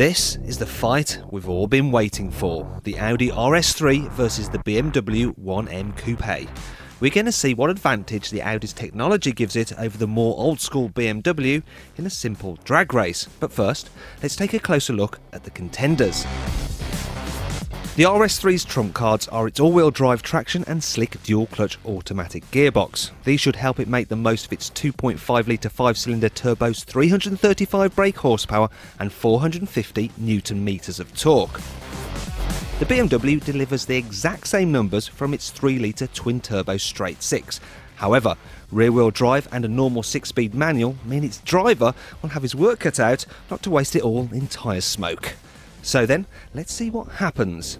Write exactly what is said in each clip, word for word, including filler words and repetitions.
This is the fight we've all been waiting for, the Audi R S three versus the B M W one M Coupe. We're going to see what advantage the Audi's technology gives it over the more old-school B M W in a simple drag race. But first, let's take a closer look at the contenders. The R S three's trump cards are its all-wheel drive traction and slick dual-clutch automatic gearbox. These should help it make the most of its two point five litre five-cylinder turbo's three hundred thirty-five brake horsepower and four hundred fifty newton-metres of torque. The B M W delivers the exact same numbers from its three litre twin-turbo straight six. However, rear-wheel drive and a normal six-speed manual mean its driver will have his work cut out not to waste it all in tyre smoke. So then, let's see what happens.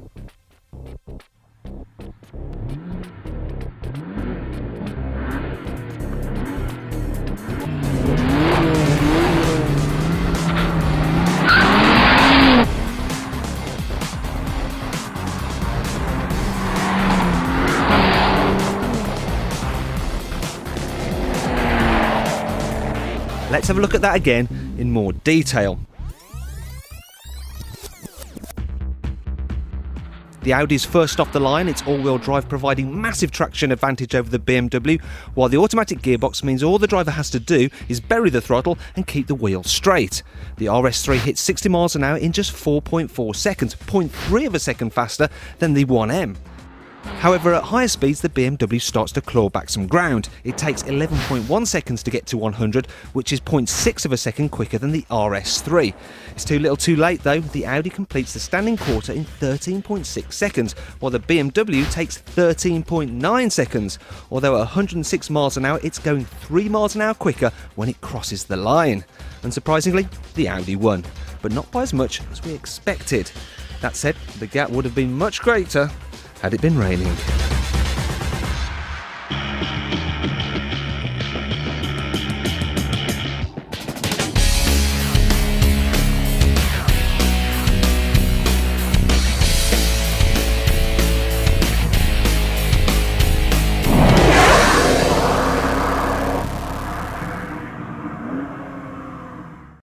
Let's have a look at that again in more detail. The Audi's first off the line, its all-wheel drive providing massive traction advantage over the B M W, while the automatic gearbox means all the driver has to do is bury the throttle and keep the wheel straight. The R S three hits sixty miles an hour in just four point four seconds, zero point three of a second faster than the one M. However, at higher speeds, the B M W starts to claw back some ground. It takes eleven point one seconds to get to one hundred, which is zero point six of a second quicker than the R S three. It's too little too late though. The Audi completes the standing quarter in thirteen point six seconds, while the B M W takes thirteen point nine seconds. Although at one hundred six miles an hour, it's going three miles an hour quicker when it crosses the line. Unsurprisingly, the Audi won, but not by as much as we expected. That said, the gap would have been much greater had it been raining.